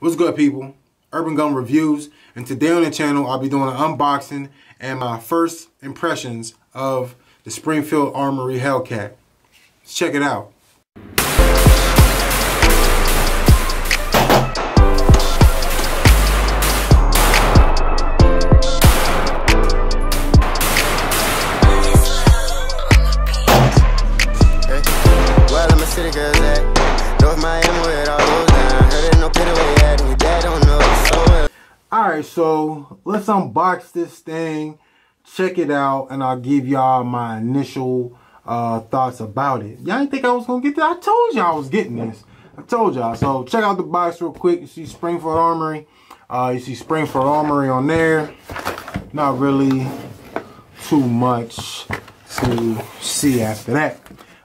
What's good, people? Urban Gun Reviews, and today on the channel I'll be doing an unboxing and my first impressions of the Springfield Armory Hellcat. Let's check it out. Alright, so let's unbox this thing, check it out, and I'll give y'all my initial thoughts about it. Y'all didn't think I was going to get that? I told y'all I was getting this. I told y'all. So check out the box real quick. You see Springfield Armory. You see Springfield Armory on there. Not really too much to see after that.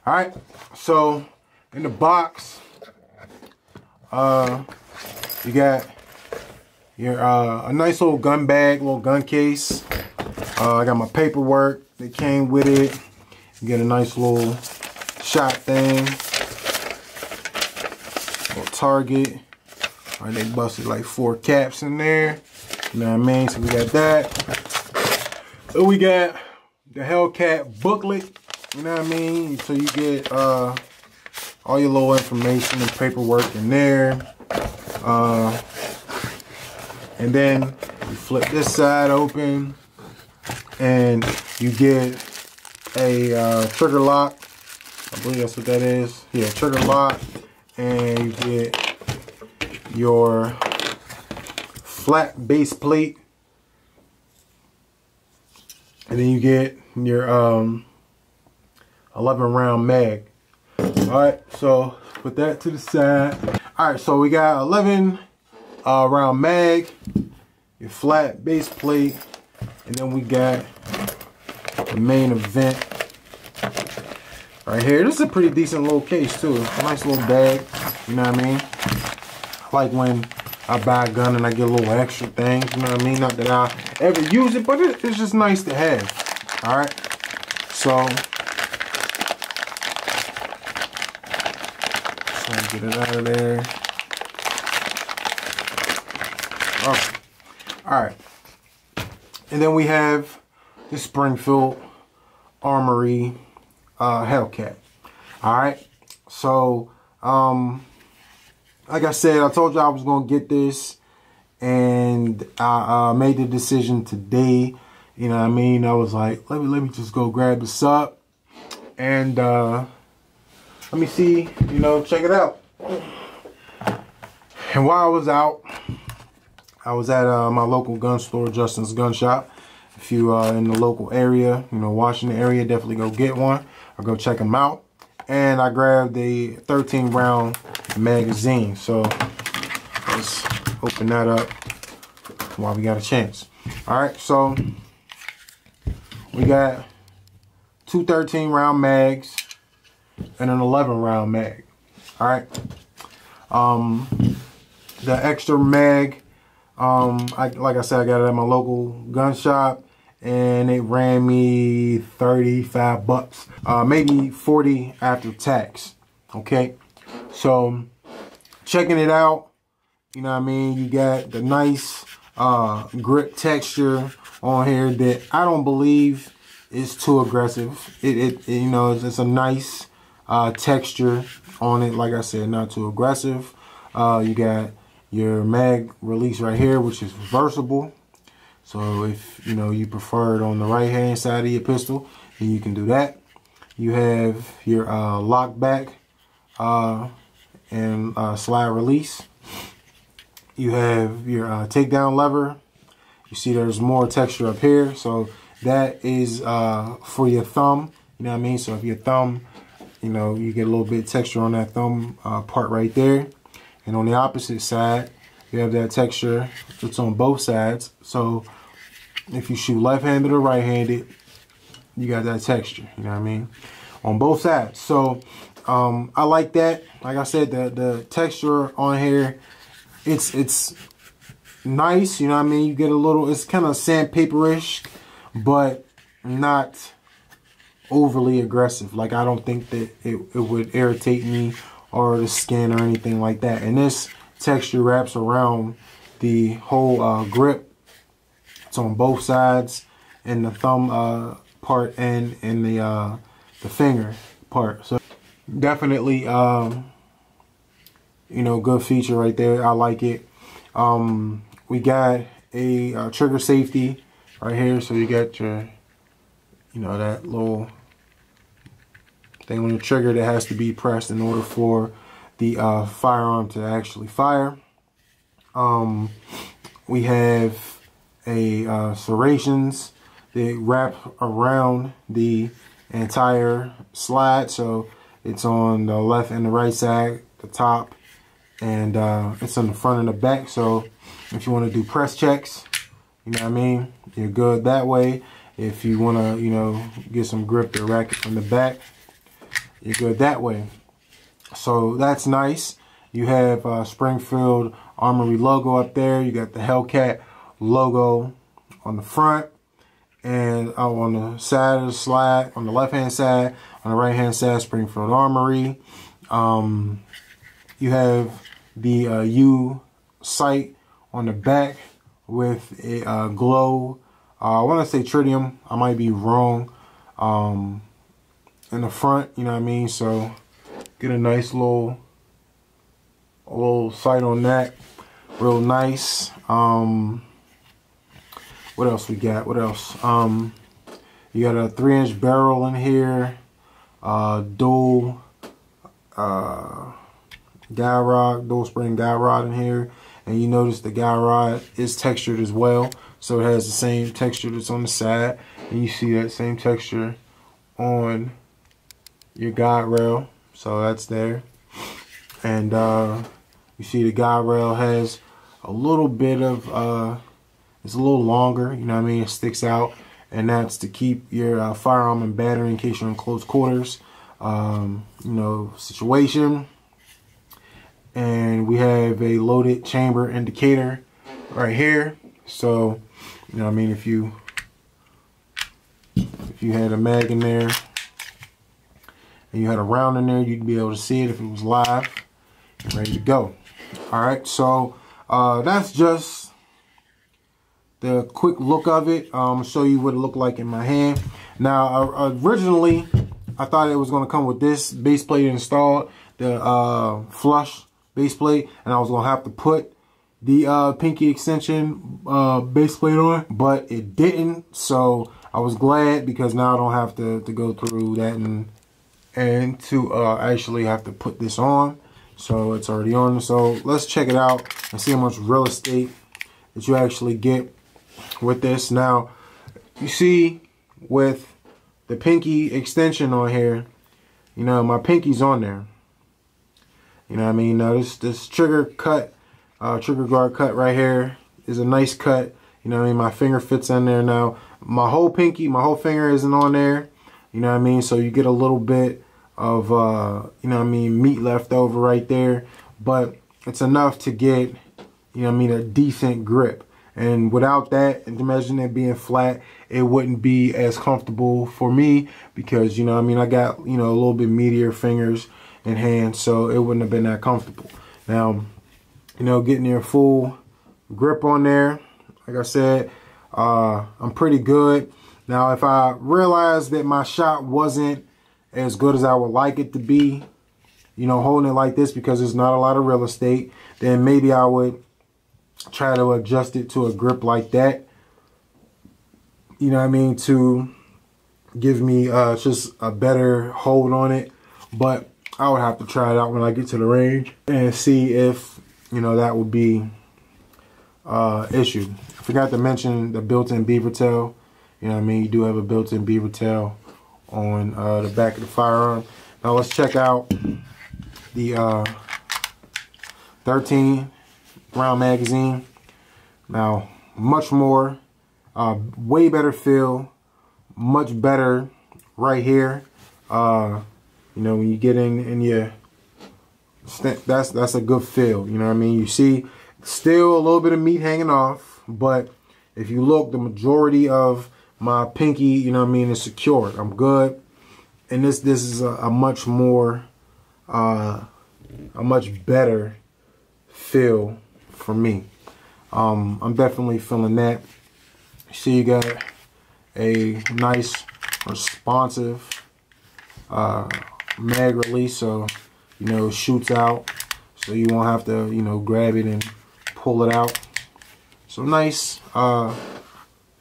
Alright, so in the box, you got your a nice old gun bag, little gun case. I got my paperwork that came with it. You get a nice little shot thing, little target. All right, they busted like 4 caps in there. You know what I mean? So we got that. So we got the Hellcat booklet. You know what I mean? So you get all your little information and paperwork in there. And then you flip this side open and you get a trigger lock. I believe that's what that is. Yeah, trigger lock. And you get your flat base plate. And then you get your 11 round mag. Alright, so put that to the side. Alright, so we got 11 round mag, your flat base plate, and then we got the main event right here. This is a pretty decent little case too. Nice little bag, you know what I mean? I like when I buy a gun and I get a little extra thing, you know what I mean? Not that I ever use it, but it's just nice to have. All right, so trying to get it out of there. Oh. Alright, and then we have the Springfield Armory Hellcat. Alright, so like I said, I told you I was going to get this, and I made the decision today. You know what I mean? I was like, let me just go grab this up, and let me see, you know, check it out. And while I was out, I was at my local gun store, Justin's Gun Shop. If you are in the local area, you know, Washington area, definitely go get one or go check them out. And I grabbed the 13 round magazine. So let's open that up while we got a chance. All right, so we got two 13 round mags and an 11 round mag. All right, the extra mag, like I said, I got it at my local gun shop, and it ran me 35 bucks, maybe 40 after tax. Okay, so checking it out, you know what I mean? You got the nice grip texture on here that I don't believe is too aggressive. It you know, it's a nice texture on it. Like I said, not too aggressive. You got your mag release right here, which is reversible. So if you know you prefer it on the right hand side of your pistol, then you can do that. You have your lock back and slide release. You have your takedown lever. You see there's more texture up here, so that is for your thumb, you know what I mean? So if your thumb, you know, you get a little bit of texture on that thumb part right there. And on the opposite side, you have that texture that's on both sides. So if you shoot left-handed or right-handed, you got that texture, you know what I mean? On both sides. So I like that. Like I said, the texture on here, it's nice, you know what I mean? You get a little, it's kind of sandpaperish, but not overly aggressive. Like, I don't think that it would irritate me or the skin or anything like that. And this texture wraps around the whole grip. It's on both sides, in the thumb part and in the finger part. So definitely, you know, good feature right there. I like it. We got a trigger safety right here, so you got your, you know, that little thing on the trigger that has to be pressed in order for the firearm to actually fire. We have a serrations that wrap around the entire slide, so it's on the left and the right side, the top, and it's on the front and the back. So if you want to do press checks, you know what I mean, you're good that way. If you want to, you know, get some grip to rack it from the back, you're good that way. So that's nice. You have Springfield Armory logo up there. You got the Hellcat logo on the front, and on the side of the slide, on the left-hand side, on the right-hand side, Springfield Armory. You have the U sight on the back with a glow. I want to say tritium. I might be wrong. In the front, you know what I mean? So get a nice little sight on that. Real nice. What else we got? What else? You got a 3-inch barrel in here. Dual guy rod, dual spring guy rod in here. And you notice the guy rod is textured as well. So it has the same texture that's on the side. And you see that same texture on your guide rail. So that's there. And you see the guide rail has a little bit of, it's a little longer, you know what I mean? It sticks out. And that's to keep your firearm and battery in case you're in close quarters, you know, situation. And we have a loaded chamber indicator right here. So, you know what I mean, if you had a mag in there and you had a round in there, you'd be able to see it if it was live and ready to go. Alright, so that's just the quick look of it. Show you what it looked like in my hand. Now, originally, I thought it was going to come with this base plate installed, the flush base plate, and I was going to have to put the pinky extension base plate on, but it didn't. So I was glad, because now I don't have to go through that and to actually have to put this on. So it's already on. So let's check it out and see how much real estate that you actually get with this. Now, you see with the pinky extension on here, you know, my pinky's on there. You know what I mean? Now this trigger cut, trigger guard cut right here is a nice cut. You know what I mean? My finger fits in there now. My whole pinky, my whole finger isn't on there. You know what I mean? So you get a little bit of, you know what I mean, meat left over right there. But it's enough to get, you know what I mean, a decent grip. And without that, imagine it being flat, it wouldn't be as comfortable for me, because, you know what I mean, I got, you know, a little bit meatier fingers and hands, so it wouldn't have been that comfortable. Now, you know, getting your full grip on there, like I said, I'm pretty good. Now, if I realized that my shot wasn't as good as I would like it to be, you know, holding it like this, because there's not a lot of real estate, then maybe I would try to adjust it to a grip like that, you know what I mean, to give me just a better hold on it. But I would have to try it out when I get to the range and see if, you know, that would be issue. I forgot to mention the built-in beaver tail. You know what I mean, you do have a built-in beaver tail on the back of the firearm. Now let's check out the 13 round magazine. Now, much more, way better feel, much better right here. You know, when you get in your, that's a good feel. You know what I mean? You see still a little bit of meat hanging off, but if you look, the majority of my pinky, you know what I mean, is secured. I'm good. And this is a much more, a much better feel for me. I'm definitely feeling that. See, you got a nice responsive mag release, so you know it shoots out, so you won't have to, you know, grab it and pull it out. So nice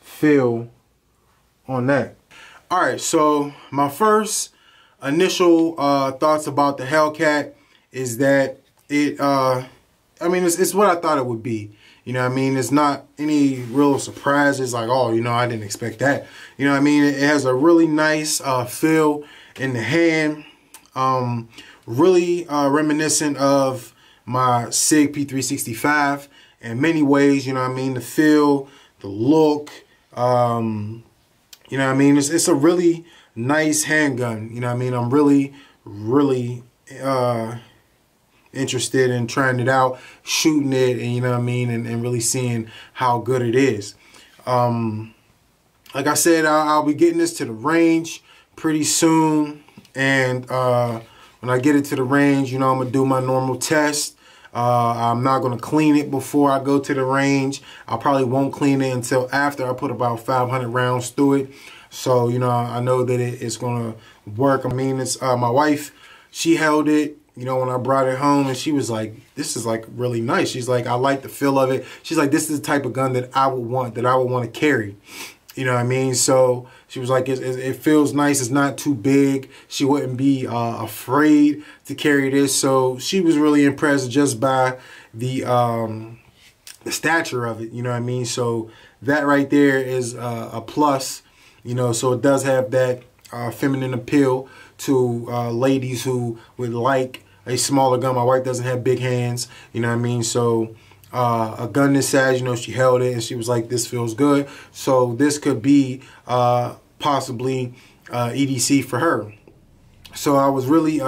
feel on that. All right, so my first initial thoughts about the Hellcat is that it, I mean, it's what I thought it would be. You know what I mean? It's not any real surprises like, oh, you know, I didn't expect that. You know what I mean? It has a really nice feel in the hand. Really reminiscent of my SIG P365 in many ways. You know what I mean? The feel, the look, you know what I mean? It's a really nice handgun. You know what I mean? I'm really interested in trying it out, shooting it, and you know what I mean, and really seeing how good it is. Like I said, I'll be getting this to the range pretty soon, and when I get it to the range, you know, I'm gonna do my normal test. I'm not gonna clean it before I go to the range. I probably won't clean it until after I put about 500 rounds through it. So you know, I know that it's gonna work. I mean, it's my wife, she held it, you know, when I brought it home, and she was like, this is like really nice. She's like, I like the feel of it. She's like, this is the type of gun that I would want, to carry. You know what I mean? So she was like, it feels nice. It's not too big. She wouldn't be afraid to carry this. So she was really impressed just by the stature of it. You know what I mean? So that right there is a plus, you know, so it does have that feminine appeal to ladies who would like a smaller gun. My wife doesn't have big hands, you know what I mean? So a gun this size, you know, she held it and she was like, this feels good. So this could be possibly EDC for her. So I was really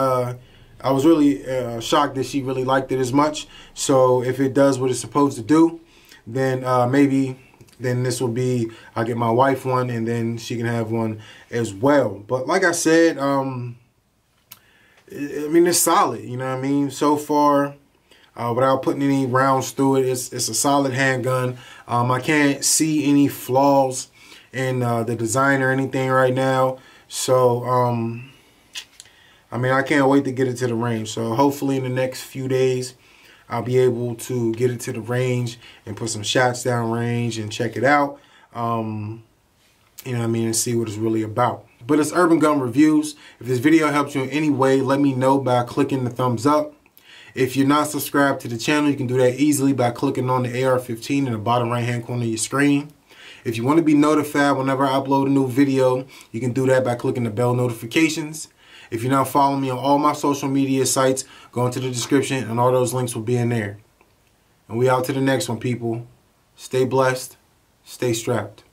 shocked that she really liked it as much. So if it does what it's supposed to do, then maybe this will be, I'll get my wife one and then she can have one as well. But like I said, I mean, it's solid, you know what I mean? So far, without putting any rounds through it, it's a solid handgun. I can't see any flaws in the design or anything right now. So, I mean, I can't wait to get it to the range. So hopefully in the next few days, I'll be able to get it to the range and put some shots down range and check it out. You know what I mean? And see what it's really about. But it's Urban Gun Reviews. If this video helps you in any way, let me know by clicking the thumbs up. If you're not subscribed to the channel, you can do that easily by clicking on the AR-15 in the bottom right hand corner of your screen. If you want to be notified whenever I upload a new video, you can do that by clicking the bell notifications. If you're not following me on all my social media sites, go into the description and all those links will be in there. And we out to the next one, people. Stay blessed. Stay strapped.